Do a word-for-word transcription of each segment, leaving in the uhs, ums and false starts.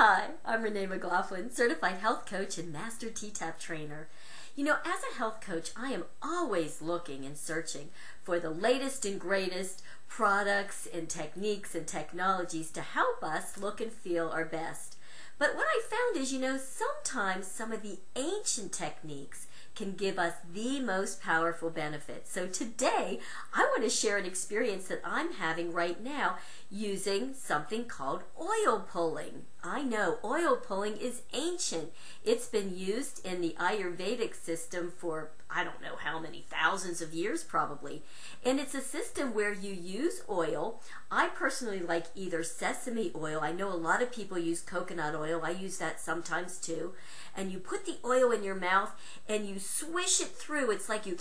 Hi, I'm Renee McLaughlin, Certified Health Coach and Master T TAP Trainer. You know, as a health coach, I am always looking and searching for the latest and greatest products and techniques and technologies to help us look and feel our best. But what I found is, you know, sometimes some of the ancient techniques can give us the most powerful benefits. So today, I want to share an experience that I'm having right now using something called oil pulling. I know, oil pulling is ancient. It's been used in the Ayurvedic system for, I don't know how many thousands of years probably. And it's a system where you use oil. I personally like either sesame oil. I know a lot of people use coconut oil. I use that sometimes too. And you put the oil in your mouth and you swish it through. It's like you...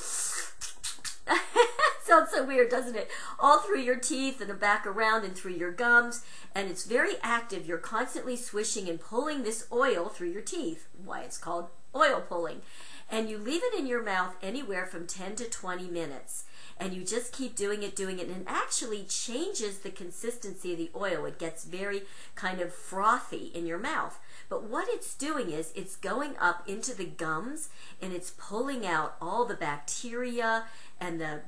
Sounds so weird, doesn't it? All through your teeth and back around and through your gums. And it's very active. You're constantly swishing and pulling this oil through your teeth. Why it's called oil pulling. And you leave it in your mouth anywhere from ten to twenty minutes. And you just keep doing it, doing it, and it actually changes the consistency of the oil. It gets very kind of frothy in your mouth. But what it's doing is it's going up into the gums and it's pulling out all the bacteria and the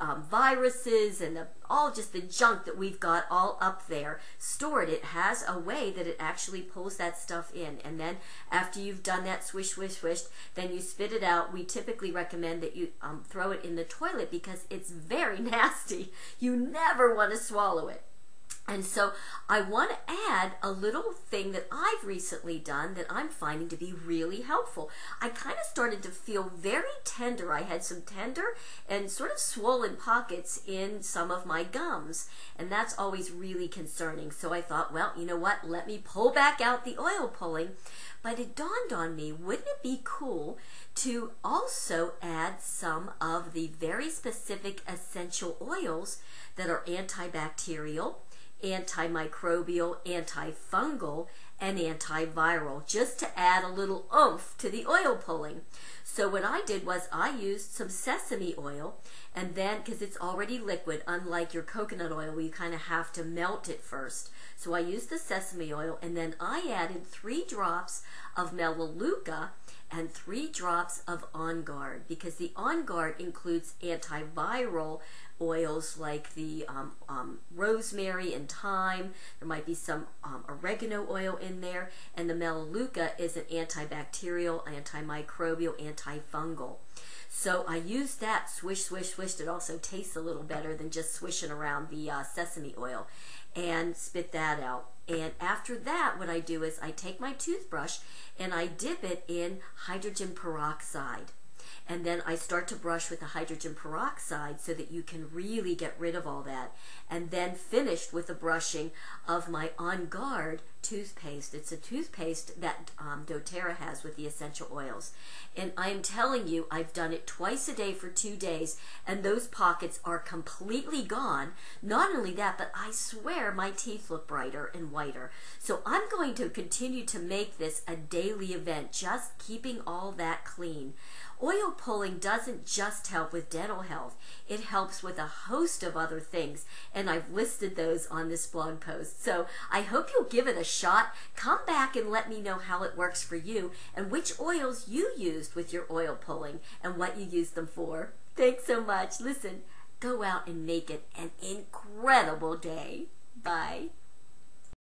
Um, viruses and the, all just the junk that we've got all up there stored. It has a way that it actually pulls that stuff in, and then after you've done that swish, swish, swish, then you spit it out. We typically recommend that you um, throw it in the toilet because it's very nasty. You never want to swallow it. And so I want to add a little thing that I've recently done that I'm finding to be really helpful. I kind of started to feel very tender. I had some tender and sort of swollen pockets in some of my gums, and that's always really concerning. So I thought, well, you know what? Let me pull back out the oil pulling. But it dawned on me, wouldn't it be cool to also add some of the very specific essential oils that are antibacterial, antimicrobial, antifungal, and antiviral, just to add a little oomph to the oil pulling. So what I did was I used some sesame oil, and then, because it's already liquid, unlike your coconut oil where you kind of have to melt it first. So I used the sesame oil, and then I added three drops of Melaleuca and three drops of On Guard, because the On Guard includes antiviral oils like the um, um, rosemary and thyme. There might be some um, oregano oil in there, and the Melaleuca is an antibacterial, antimicrobial, antifungal. So I used that, swish, swish, swish. It also tastes a little better than just swishing around the uh, sesame oil, and spit that out. And after that, what I do is I take my toothbrush and I dip it in hydrogen peroxide. And then I start to brush with the hydrogen peroxide so that you can really get rid of all that. And then finished with the brushing of my On Guard toothpaste. It's a toothpaste that um, doTERRA has with the essential oils. And I'm telling you, I've done it twice a day for two days, and those pockets are completely gone. Not only that, but I swear my teeth look brighter and whiter. So I'm going to continue to make this a daily event, just keeping all that clean. Oil pulling doesn't just help with dental health. It helps with a host of other things, and I've listed those on this blog post. So I hope you'll give it a shot. Come back and let me know how it works for you and which oils you used with your oil pulling and what you used them for. Thanks so much. Listen, go out and make it an incredible day. Bye.